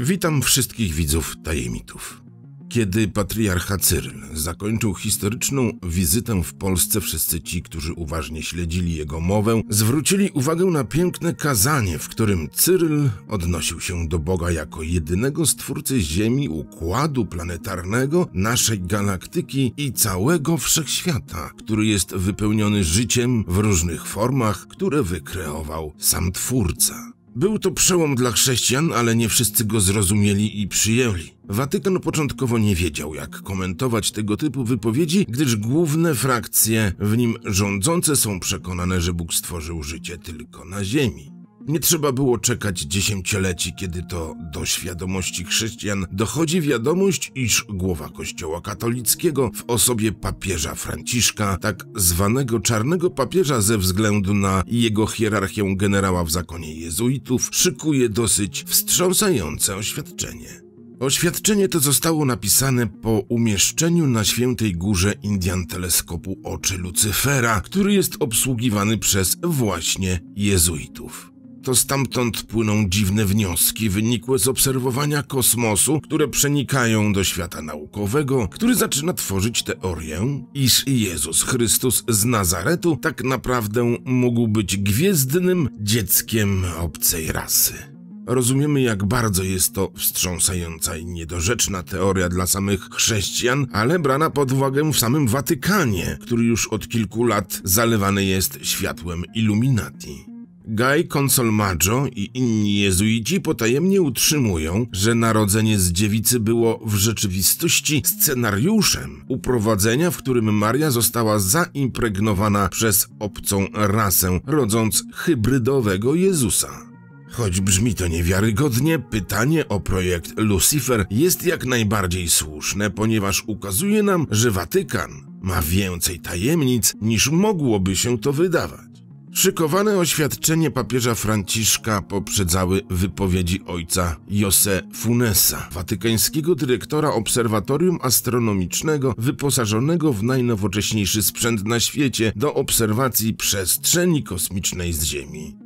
Witam wszystkich widzów Tajemitów. Kiedy patriarcha Cyryl zakończył historyczną wizytę w Polsce, wszyscy ci, którzy uważnie śledzili jego mowę, zwrócili uwagę na piękne kazanie, w którym Cyryl odnosił się do Boga jako jedynego stwórcy Ziemi, układu planetarnego, naszej galaktyki i całego wszechświata, który jest wypełniony życiem w różnych formach, które wykreował sam Twórca. Był to przełom dla chrześcijan, ale nie wszyscy go zrozumieli i przyjęli. Watykan początkowo nie wiedział, jak komentować tego typu wypowiedzi, gdyż główne frakcje w nim rządzące są przekonane, że Bóg stworzył życie tylko na ziemi. Nie trzeba było czekać dziesięcioleci, kiedy to do świadomości chrześcijan dochodzi wiadomość, iż głowa Kościoła katolickiego w osobie papieża Franciszka, tak zwanego czarnego papieża ze względu na jego hierarchię generała w zakonie jezuitów, szykuje dosyć wstrząsające oświadczenie. Oświadczenie to zostało napisane po umieszczeniu na Świętej Górze Indian teleskopu oczy Lucyfera, który jest obsługiwany przez właśnie jezuitów. To stamtąd płyną dziwne wnioski wynikłe z obserwowania kosmosu, które przenikają do świata naukowego, który zaczyna tworzyć teorię, iż Jezus Chrystus z Nazaretu tak naprawdę mógł być gwiezdnym dzieckiem obcej rasy. Rozumiemy, jak bardzo jest to wstrząsająca i niedorzeczna teoria dla samych chrześcijan, ale brana pod uwagę w samym Watykanie, który już od kilku lat zalewany jest światłem Illuminati. Guy Consolmagno i inni jezuici potajemnie utrzymują, że narodzenie z dziewicy było w rzeczywistości scenariuszem uprowadzenia, w którym Maria została zaimpregnowana przez obcą rasę, rodząc hybrydowego Jezusa. Choć brzmi to niewiarygodnie, pytanie o projekt Lucyfer jest jak najbardziej słuszne, ponieważ ukazuje nam, że Watykan ma więcej tajemnic, niż mogłoby się to wydawać. Szykowane oświadczenie papieża Franciszka poprzedzały wypowiedzi ojca José Funesa, watykańskiego dyrektora obserwatorium astronomicznego wyposażonego w najnowocześniejszy sprzęt na świecie do obserwacji przestrzeni kosmicznej z Ziemi.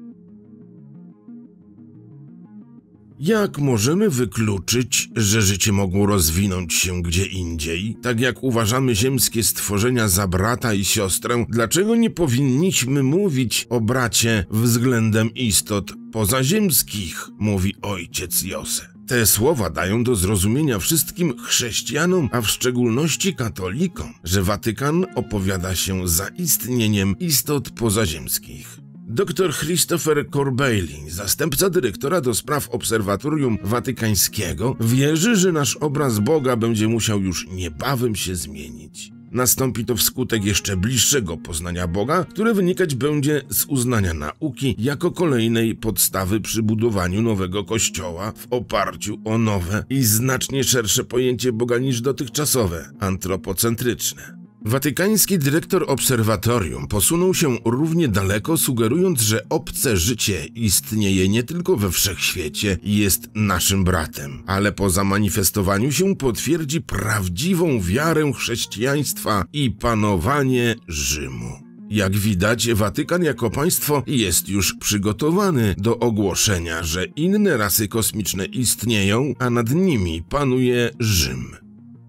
Jak możemy wykluczyć, że życie mogło rozwinąć się gdzie indziej? Tak jak uważamy ziemskie stworzenia za brata i siostrę, dlaczego nie powinniśmy mówić o bracie względem istot pozaziemskich, mówi ojciec José. Te słowa dają do zrozumienia wszystkim chrześcijanom, a w szczególności katolikom, że Watykan opowiada się za istnieniem istot pozaziemskich. Dr Christopher Corbeilin, zastępca dyrektora do spraw Obserwatorium Watykańskiego, wierzy, że nasz obraz Boga będzie musiał już niebawem się zmienić. Nastąpi to wskutek jeszcze bliższego poznania Boga, które wynikać będzie z uznania nauki jako kolejnej podstawy przy budowaniu nowego Kościoła w oparciu o nowe i znacznie szersze pojęcie Boga niż dotychczasowe, antropocentryczne. Watykański dyrektor obserwatorium posunął się równie daleko, sugerując, że obce życie istnieje nie tylko we wszechświecie i jest naszym bratem, ale po zamanifestowaniu się potwierdzi prawdziwą wiarę chrześcijaństwa i panowanie Rzymu. Jak widać, Watykan jako państwo jest już przygotowany do ogłoszenia, że inne rasy kosmiczne istnieją, a nad nimi panuje Rzym.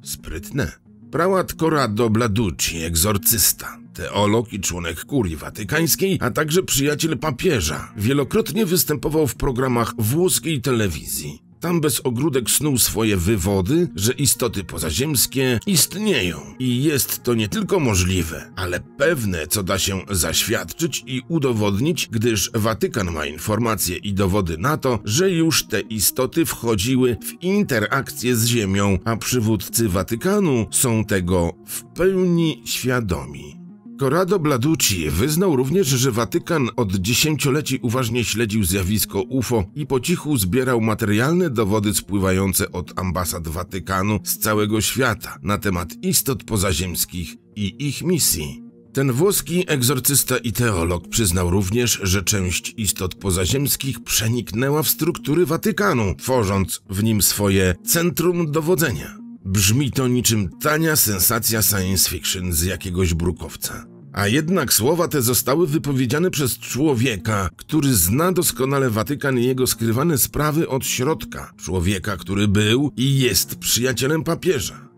Sprytne. Prałat Corrado Balducci, egzorcysta, teolog i członek Kurii Watykańskiej, a także przyjaciel papieża, wielokrotnie występował w programach włoskiej telewizji. Tam bez ogródek snuł swoje wywody, że istoty pozaziemskie istnieją i jest to nie tylko możliwe, ale pewne, co da się zaświadczyć i udowodnić, gdyż Watykan ma informacje i dowody na to, że już te istoty wchodziły w interakcję z Ziemią, a przywódcy Watykanu są tego w pełni świadomi. Corrado Balducci wyznał również, że Watykan od dziesięcioleci uważnie śledził zjawisko UFO i po cichu zbierał materialne dowody spływające od ambasad Watykanu z całego świata na temat istot pozaziemskich i ich misji. Ten włoski egzorcysta i teolog przyznał również, że część istot pozaziemskich przeniknęła w struktury Watykanu, tworząc w nim swoje centrum dowodzenia. Brzmi to niczym tania sensacja science fiction z jakiegoś brukowca. A jednak słowa te zostały wypowiedziane przez człowieka, który zna doskonale Watykan i jego skrywane sprawy od środka. Człowieka, który był i jest przyjacielem papieża.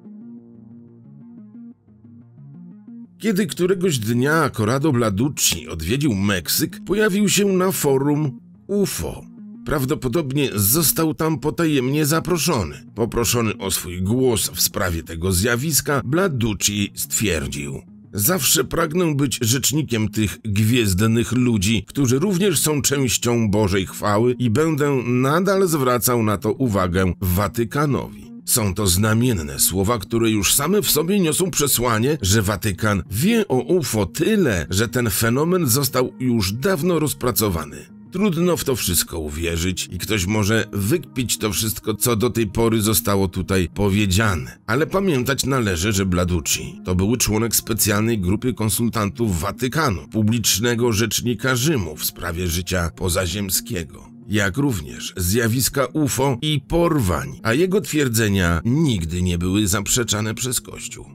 Kiedy któregoś dnia Corrado Balducci odwiedził Meksyk, pojawił się na forum UFO. Prawdopodobnie został tam potajemnie zaproszony. Poproszony o swój głos w sprawie tego zjawiska, Balducci stwierdził: zawsze pragnę być rzecznikiem tych gwiezdnych ludzi, którzy również są częścią Bożej chwały i będę nadal zwracał na to uwagę Watykanowi. Są to znamienne słowa, które już same w sobie niosą przesłanie, że Watykan wie o UFO tyle, że ten fenomen został już dawno rozpracowany. Trudno w to wszystko uwierzyć i ktoś może wykpić to wszystko, co do tej pory zostało tutaj powiedziane. Ale pamiętać należy, że Balducci to był członek specjalnej grupy konsultantów Watykanu, publicznego rzecznika Rzymu w sprawie życia pozaziemskiego, jak również zjawiska UFO i porwań, a jego twierdzenia nigdy nie były zaprzeczane przez Kościół.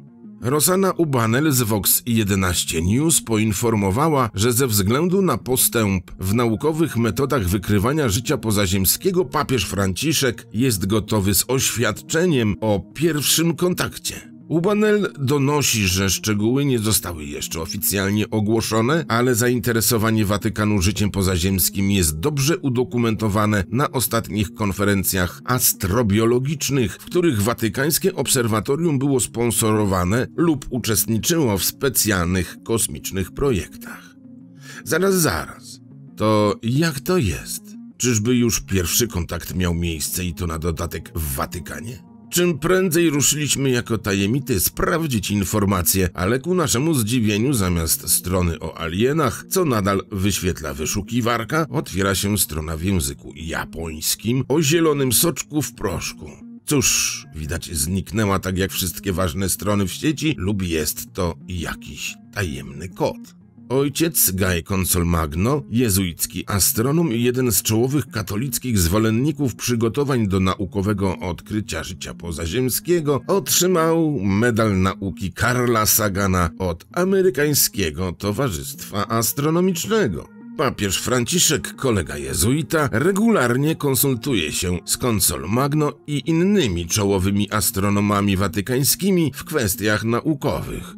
Rosanna Ubanel z Vox 11 News poinformowała, że ze względu na postęp w naukowych metodach wykrywania życia pozaziemskiego papież Franciszek jest gotowy z oświadczeniem o pierwszym kontakcie. Ubanel donosi, że szczegóły nie zostały jeszcze oficjalnie ogłoszone, ale zainteresowanie Watykanu życiem pozaziemskim jest dobrze udokumentowane na ostatnich konferencjach astrobiologicznych, w których watykańskie obserwatorium było sponsorowane lub uczestniczyło w specjalnych kosmicznych projektach. Zaraz. To jak to jest? Czyżby już pierwszy kontakt miał miejsce i to na dodatek w Watykanie? Czym prędzej ruszyliśmy jako tajemity sprawdzić informacje, ale ku naszemu zdziwieniu zamiast strony o alienach, co nadal wyświetla wyszukiwarka, otwiera się strona w języku japońskim o zielonym soczku w proszku. Cóż, widać zniknęła tak jak wszystkie ważne strony w sieci lub jest to jakiś tajemny kod. Ojciec Guy Consolmagno, jezuicki astronom i jeden z czołowych katolickich zwolenników przygotowań do naukowego odkrycia życia pozaziemskiego, otrzymał medal nauki Carla Sagana od Amerykańskiego Towarzystwa Astronomicznego. Papież Franciszek, kolega jezuita, regularnie konsultuje się z Consolmagno i innymi czołowymi astronomami watykańskimi w kwestiach naukowych.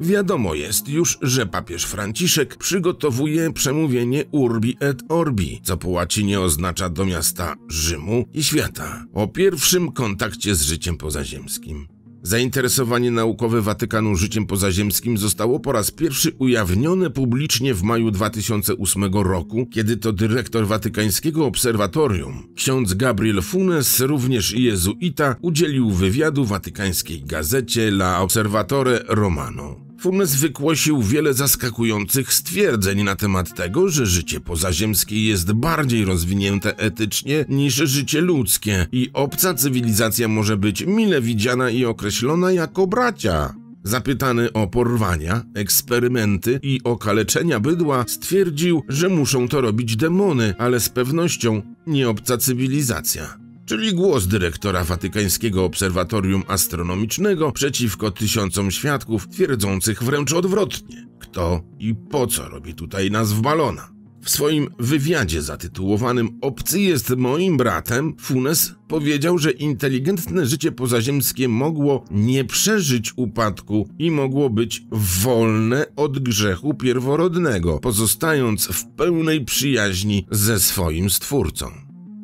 Wiadomo jest już, że papież Franciszek przygotowuje przemówienie Urbi et Orbi, co po łacinie oznacza do miasta Rzymu i świata, o pierwszym kontakcie z życiem pozaziemskim. Zainteresowanie naukowe Watykanu życiem pozaziemskim zostało po raz pierwszy ujawnione publicznie w maju 2008 roku, kiedy to dyrektor watykańskiego obserwatorium, ksiądz Gabriel Funes, również jezuita, udzielił wywiadu watykańskiej gazecie La Osservatore Romano. Funes wygłosił wiele zaskakujących stwierdzeń na temat tego, że życie pozaziemskie jest bardziej rozwinięte etycznie niż życie ludzkie i obca cywilizacja może być mile widziana i określona jako bracia. Zapytany o porwania, eksperymenty i okaleczenia bydła, stwierdził, że muszą to robić demony, ale z pewnością nie obca cywilizacja. Czyli głos dyrektora Watykańskiego Obserwatorium Astronomicznego przeciwko tysiącom świadków twierdzących wręcz odwrotnie. Kto i po co robi tutaj nas w balona? W swoim wywiadzie zatytułowanym "Obcy jest moim bratem" Funes powiedział, że inteligentne życie pozaziemskie mogło nie przeżyć upadku i mogło być wolne od grzechu pierworodnego, pozostając w pełnej przyjaźni ze swoim Stwórcą.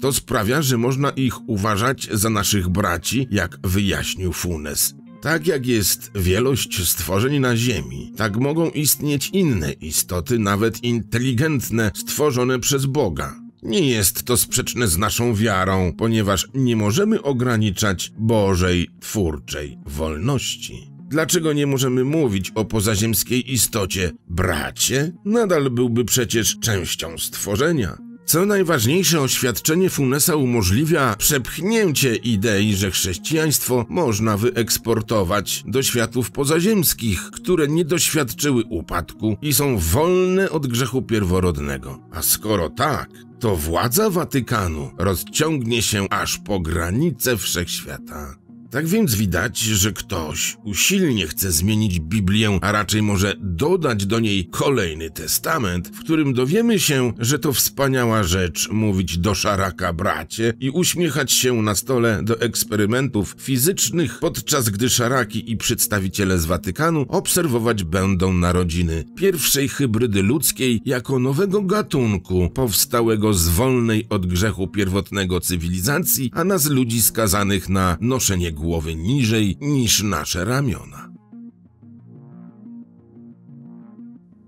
To sprawia, że można ich uważać za naszych braci, jak wyjaśnił Funes. Tak jak jest wielość stworzeń na Ziemi, tak mogą istnieć inne istoty, nawet inteligentne, stworzone przez Boga. Nie jest to sprzeczne z naszą wiarą, ponieważ nie możemy ograniczać Bożej, twórczej wolności. Dlaczego nie możemy mówić o pozaziemskiej istocie? Bracie? Nadal byłby przecież częścią stworzenia. Co najważniejsze, oświadczenie Funesa umożliwia przepchnięcie idei, że chrześcijaństwo można wyeksportować do światów pozaziemskich, które nie doświadczyły upadku i są wolne od grzechu pierworodnego. A skoro tak, to władza Watykanu rozciągnie się aż po granice wszechświata. Tak więc widać, że ktoś usilnie chce zmienić Biblię, a raczej może dodać do niej kolejny testament, w którym dowiemy się, że to wspaniała rzecz mówić do Szaraka bracie i uśmiechać się na stole do eksperymentów fizycznych, podczas gdy Szaraki i przedstawiciele z Watykanu obserwować będą narodziny pierwszej hybrydy ludzkiej jako nowego gatunku powstałego z wolnej od grzechu pierwotnego cywilizacji, a nas ludzi skazanych na noszenie głowy niżej niż nasze ramiona.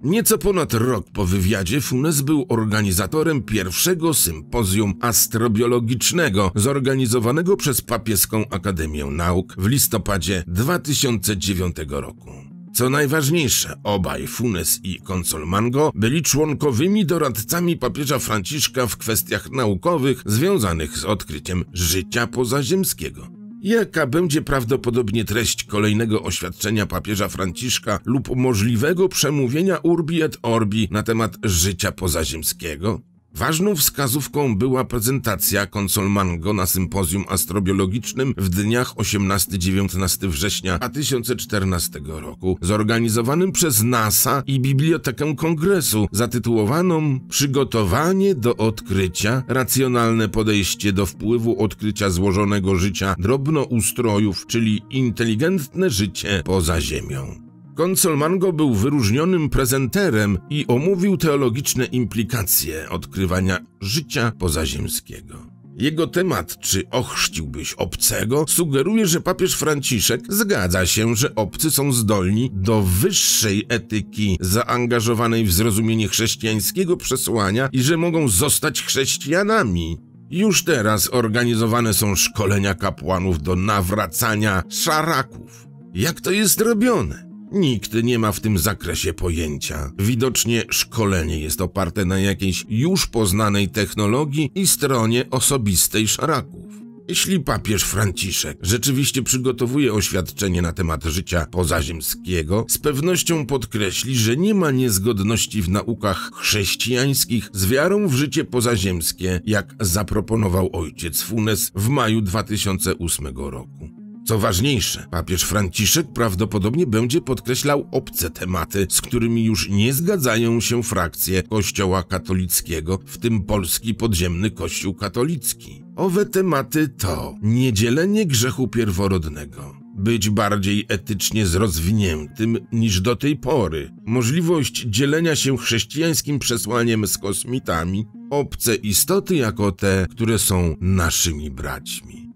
Nieco ponad rok po wywiadzie Funes był organizatorem pierwszego sympozjum astrobiologicznego zorganizowanego przez Papieską Akademię Nauk w listopadzie 2009 roku. Co najważniejsze, obaj Funes i Consolmagno byli członkowymi doradcami papieża Franciszka w kwestiach naukowych związanych z odkryciem życia pozaziemskiego. Jaka będzie prawdopodobnie treść kolejnego oświadczenia papieża Franciszka lub możliwego przemówienia Urbi et Orbi na temat życia pozaziemskiego? Ważną wskazówką była prezentacja Consolmagno na sympozjum astrobiologicznym w dniach 18-19 września 2014 roku, zorganizowanym przez NASA i Bibliotekę Kongresu, zatytułowaną Przygotowanie do odkrycia, racjonalne podejście do wpływu odkrycia złożonego życia drobnoustrojów, czyli inteligentne życie poza Ziemią. Consolmagno był wyróżnionym prezenterem i omówił teologiczne implikacje odkrywania życia pozaziemskiego. Jego temat, czy ochrzciłbyś obcego, sugeruje, że papież Franciszek zgadza się, że obcy są zdolni do wyższej etyki zaangażowanej w zrozumienie chrześcijańskiego przesłania i że mogą zostać chrześcijanami. Już teraz organizowane są szkolenia kapłanów do nawracania szaraków. Jak to jest robione? Nikt nie ma w tym zakresie pojęcia. Widocznie szkolenie jest oparte na jakiejś już poznanej technologii i stronie osobistej szaraków. Jeśli papież Franciszek rzeczywiście przygotowuje oświadczenie na temat życia pozaziemskiego, z pewnością podkreśli, że nie ma niezgodności w naukach chrześcijańskich z wiarą w życie pozaziemskie, jak zaproponował ojciec Funes w maju 2008 roku. Co ważniejsze, papież Franciszek prawdopodobnie będzie podkreślał obce tematy, z którymi już nie zgadzają się frakcje Kościoła katolickiego, w tym polski podziemny Kościół katolicki. Owe tematy to niedzielenie grzechu pierworodnego, być bardziej etycznie zrozwiniętym niż do tej pory, możliwość dzielenia się chrześcijańskim przesłaniem z kosmitami, obce istoty jako te, które są naszymi braćmi.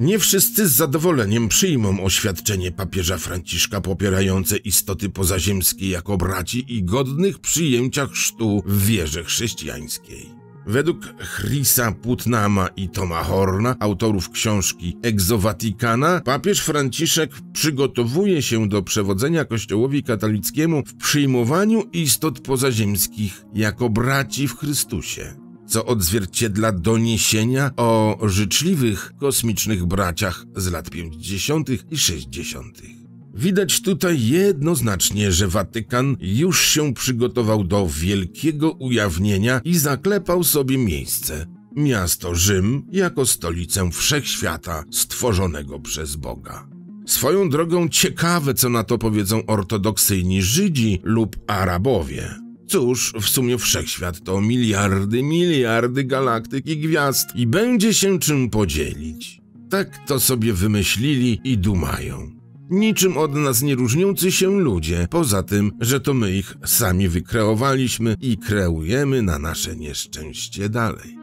Nie wszyscy z zadowoleniem przyjmą oświadczenie papieża Franciszka popierające istoty pozaziemskie jako braci i godnych przyjęcia chrztu w wierze chrześcijańskiej. Według Chrisa Putnama i Toma Horna, autorów książki Watykan, papież Franciszek przygotowuje się do przewodzenia Kościołowi katolickiemu w przyjmowaniu istot pozaziemskich jako braci w Chrystusie, co odzwierciedla doniesienia o życzliwych kosmicznych braciach z lat 50. i 60. Widać tutaj jednoznacznie, że Watykan już się przygotował do wielkiego ujawnienia i zaklepał sobie miejsce, miasto Rzym, jako stolicę wszechświata stworzonego przez Boga. Swoją drogą ciekawe, co na to powiedzą ortodoksyjni Żydzi lub Arabowie. Cóż, w sumie wszechświat to miliardy galaktyk i gwiazd i będzie się czym podzielić. Tak to sobie wymyślili i dumają. Niczym od nas nie różniący się ludzie, poza tym, że to my ich sami wykreowaliśmy i kreujemy na nasze nieszczęście dalej.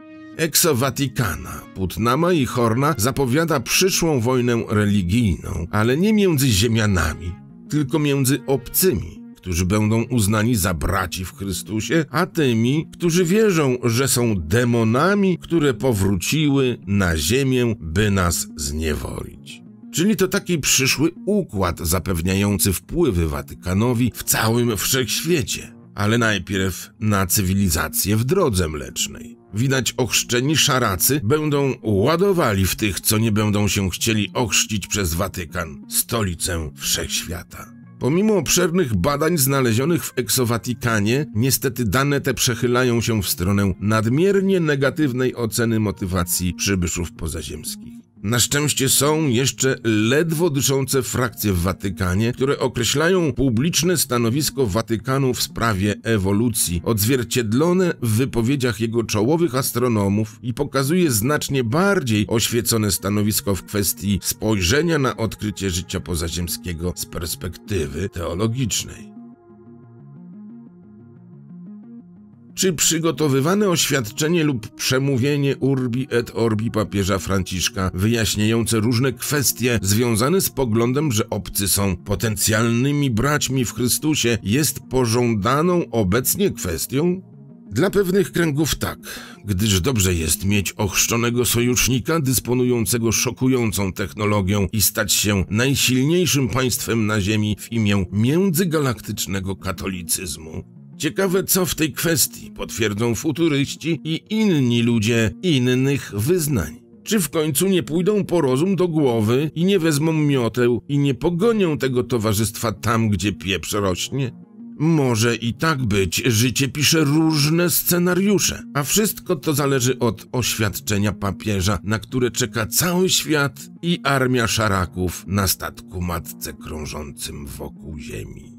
Watykan, Putnama i Horna zapowiada przyszłą wojnę religijną, ale nie między ziemianami, tylko między obcymi, którzy będą uznani za braci w Chrystusie, a tymi, którzy wierzą, że są demonami, które powróciły na ziemię, by nas zniewolić. Czyli to taki przyszły układ zapewniający wpływy Watykanowi w całym wszechświecie, ale najpierw na cywilizację w drodze mlecznej. Widać, ochrzczeni szaracy będą ładowali w tych, co nie będą się chcieli ochrzcić przez Watykan, stolicę wszechświata. Pomimo obszernych badań znalezionych w Exowatikanie, niestety dane te przechylają się w stronę nadmiernie negatywnej oceny motywacji przybyszów pozaziemskich. Na szczęście są jeszcze ledwo dyszące frakcje w Watykanie, które określają publiczne stanowisko Watykanu w sprawie ewolucji, odzwierciedlone w wypowiedziach jego czołowych astronomów i pokazuje znacznie bardziej oświecone stanowisko w kwestii spojrzenia na odkrycie życia pozaziemskiego z perspektywy teologicznej. Czy przygotowywane oświadczenie lub przemówienie Urbi et Orbi papieża Franciszka wyjaśniające różne kwestie związane z poglądem, że obcy są potencjalnymi braćmi w Chrystusie, jest pożądaną obecnie kwestią? Dla pewnych kręgów tak, gdyż dobrze jest mieć ochrzczonego sojusznika dysponującego szokującą technologią i stać się najsilniejszym państwem na ziemi w imię międzygalaktycznego katolicyzmu. Ciekawe, co w tej kwestii potwierdzą futuryści i inni ludzie innych wyznań. Czy w końcu nie pójdą po rozum do głowy i nie wezmą mioteł i nie pogonią tego towarzystwa tam, gdzie pieprz rośnie? Może i tak być, życie pisze różne scenariusze, a wszystko to zależy od oświadczenia papieża, na które czeka cały świat i armia szaraków na statku matce krążącym wokół Ziemi.